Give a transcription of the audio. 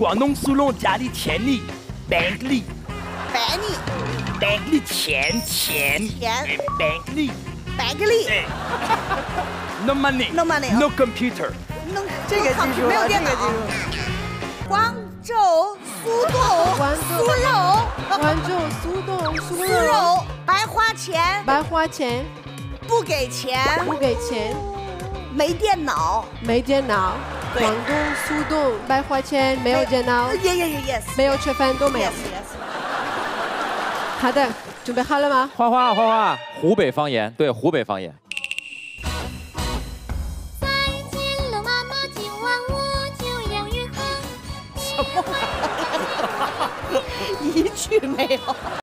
广东苏弄夹的田里，板栗，板栗，板栗田，板栗，板栗。No money, no money, no computer. 这个记住，没有电脑。广州苏冻，苏肉，广州苏冻，苏肉，白花钱，白花钱，不给钱，不给钱，没电脑，没电脑。 广东苏东白花钱没有电脑，没有吃饭都没有。好的，准备好了吗？花花，湖北方言，对，湖北方言。什么？一句没有。